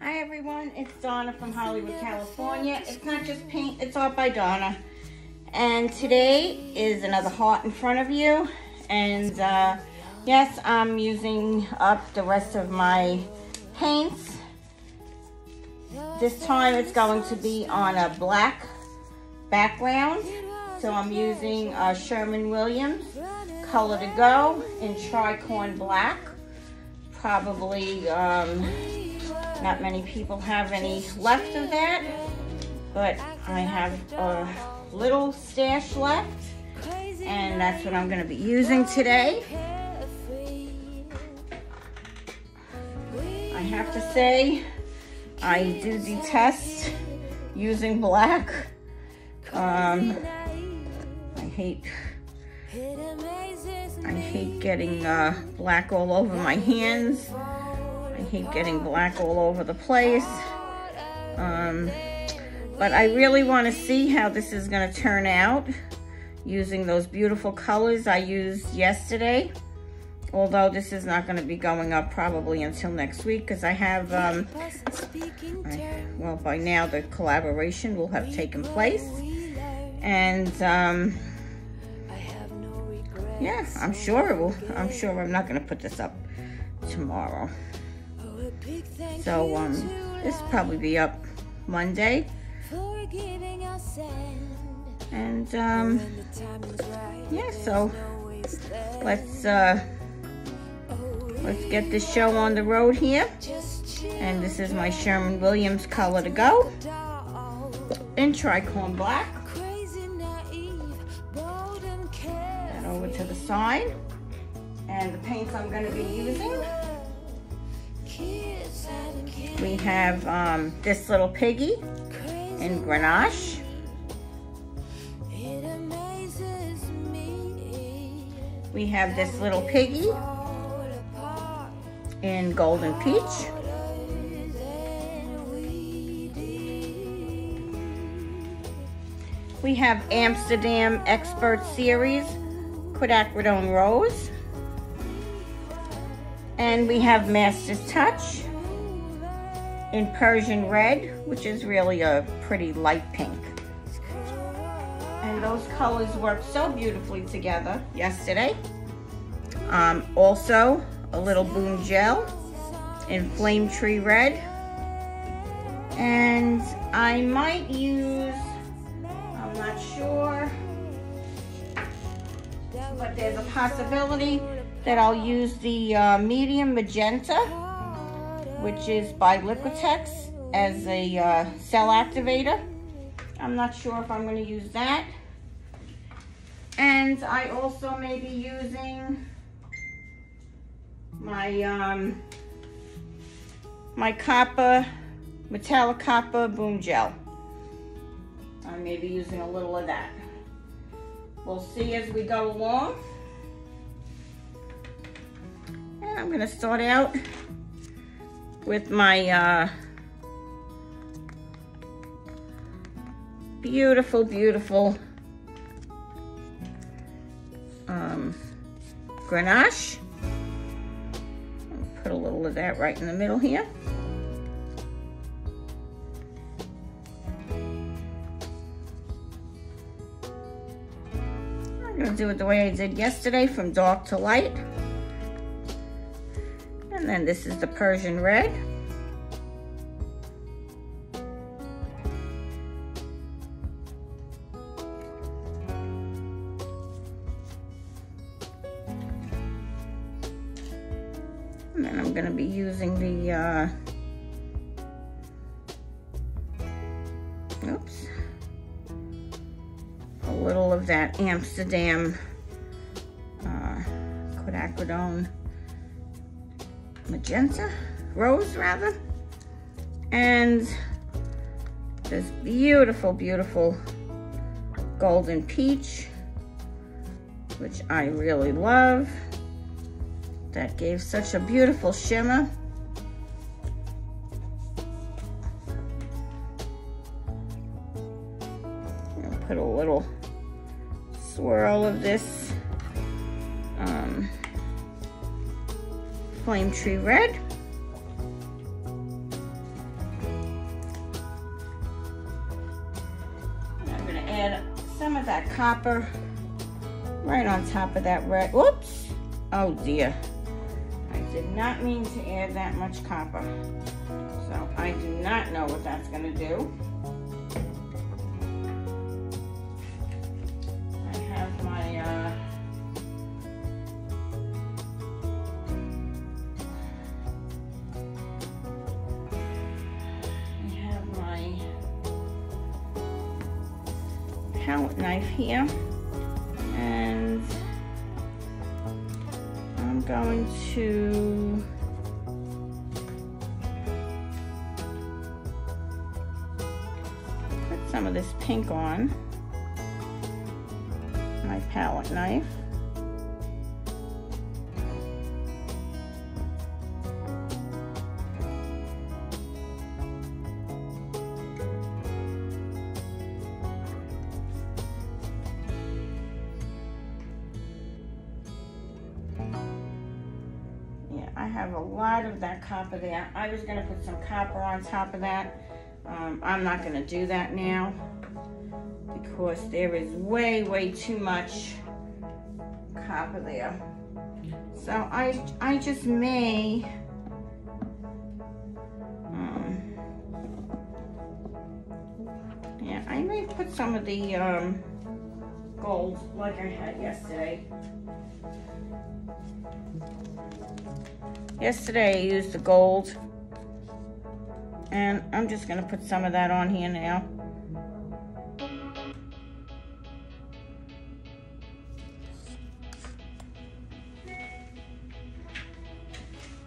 Hi everyone, it's Donna from Hollywood, California. It's not just paint, it's art by Donna. And today is another heart in front of you. And yes, I'm using up the rest of my paints. This time it's going to be on a black background. So I'm using Sherwin Williams Color to Go in Tricorn Black. Probably not many people have any left of that, but I have a little stash left, and that's what I'm going to be using today. I have to say, I do detest using black. I hate getting black all over my hands. I hate getting black all over the place. But I really want to see how this is going to turn out using those beautiful colors I used yesterday. Although this is not going to be going up probably until next week, because I have, well, by now the collaboration will have taken place. And, yeah, I'm sure it will. I'm sure I'm not going to put this up tomorrow. So, this will probably be up Monday. And, yeah, so let's get this show on the road here. And this is my Sherwin Williams Color to Go in Tricorn Black. That over to the side. And the paints I'm going to be using, we have This Little Piggy in Grenache. We have This Little Piggy in Golden Peach. We have Amsterdam Expert Series Quinacridone Rose. And we have Master's Touch in Persian Red, which is really a pretty light pink. And those colors work so beautifully together yesterday. Also, a little Boom Gel in Flame Tree Red. And I might use, I'm not sure, but there's a possibility that I'll use the medium Magenta, which is by Liquitex, as a cell activator. I'm not sure if I'm going to use that. And I also may be using my copper, metallic copper Boom Gel. I may be using a little of that. We'll see as we go along. And I'm going to start out with my beautiful, beautiful Grenache. I'll put a little of that right in the middle here. I'm going to do it the way I did yesterday, from dark to light. And then this is the Persian Red. And then I'm going to be using the, oops, a little of that Amsterdam Quinacridone Magenta Rose, rather, and this beautiful, beautiful Golden Peach, which I really love. That gave such a beautiful shimmer. I'm gonna put a little swirl of this Flame Tree Red. that copper right on top of that red. Whoops! Oh dear. I did not mean to add that much copper. So I do not know what that's going to do. I have my palette knife here, and I'm going to put some of this pink on my palette knife. Copper there. I was going to put some copper on top of that. I'm not going to do that now because there is way too much copper there. So I just may yeah, I may put some of the gold like I had yesterday. Yesterday I used the gold, and I'm just going to put some of that on here now.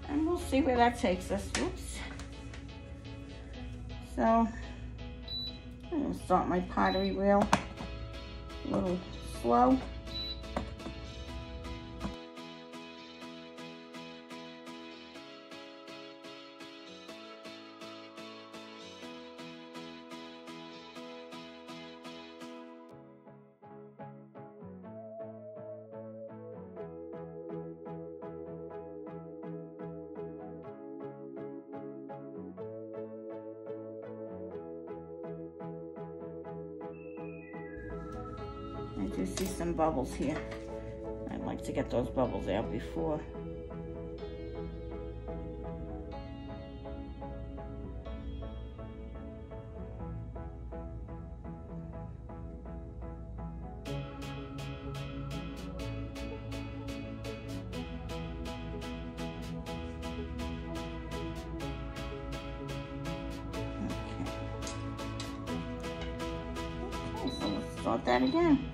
And we'll see where that takes us. Oops. So, I'm going to start my pottery wheel a little slow. You see some bubbles here. I'd like to get those bubbles out before. Okay, so let's start that again.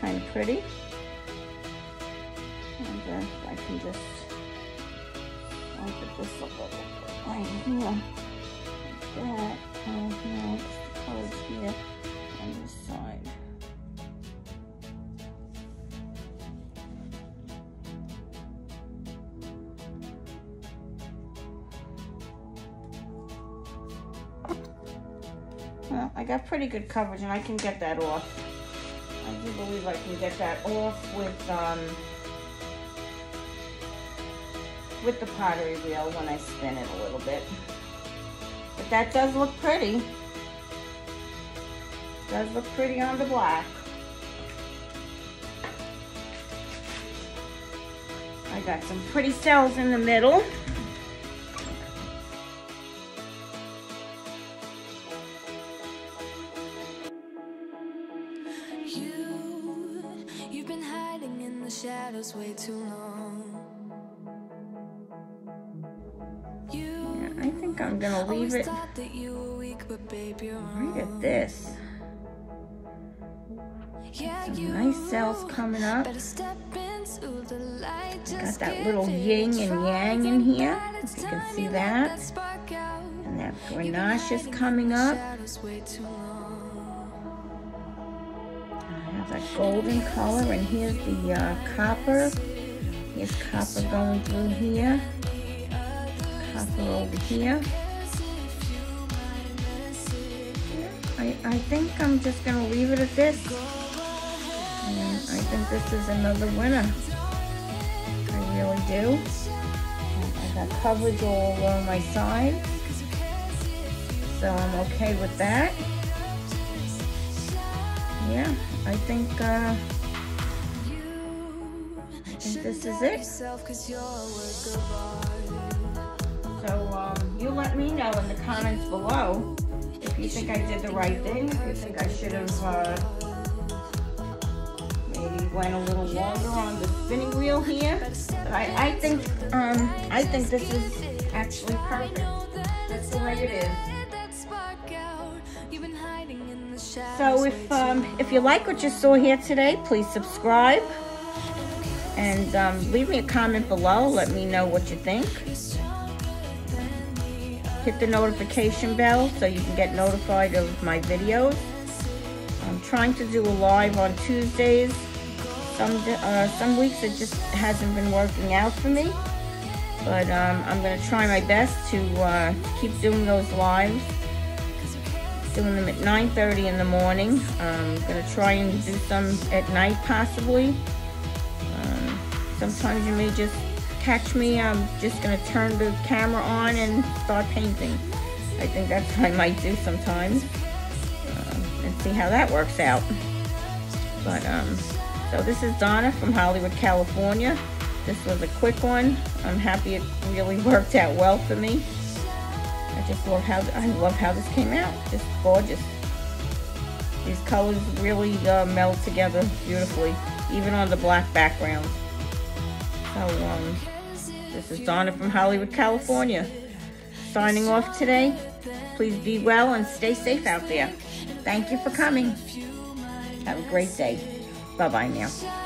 Kind of pretty, and I can just put this up right here, like that, and now the colors here on this side. Well, I got pretty good coverage, and I can get that off. I believe I can get that off with the pottery wheel when I spin it a little bit. But that does look pretty. It does look pretty on the black. I got some pretty cells in the middle. Way too long. Yeah, I think I'm gonna leave it right at this. Some nice cells coming up. Got that little yin and yang in here, if you can see that. And that Grenache is coming up. I have that golden color, and here's the copper. Here's copper going through here. Copper over here. I think I'm just going to leave it at this. And I think this is another winner. I really do. I got coverage all along my side, so I'm okay with that. Yeah, I think this is it. So you let me know in the comments below if you think I did the right thing, if you think I should have maybe went a little longer on the spinning wheel here. But I think this is actually perfect. That's the way it is. So if you like what you saw here today, please subscribe. And leave me a comment below. Let me know what you think. Hit the notification bell so you can get notified of my videos. I'm trying to do a live on Tuesdays. Some weeks it just hasn't been working out for me, but I'm gonna try my best to keep doing those lives. Doing them at 9:30 in the morning. I'm gonna try and do some at night possibly. Sometimes you may just catch me, I'm just going to turn the camera on and start painting. I think that's what I might do sometimes, and see how that works out. But so this is Donna from Hollywood, California. This was a quick one. I'm happy it really worked out well for me. I just love how this came out. Just gorgeous. These colors really meld together beautifully, even on the black background. So this is Donna from Hollywood, California, signing off today. Please be well and stay safe out there. Thank you for coming. Have a great day. Bye-bye now.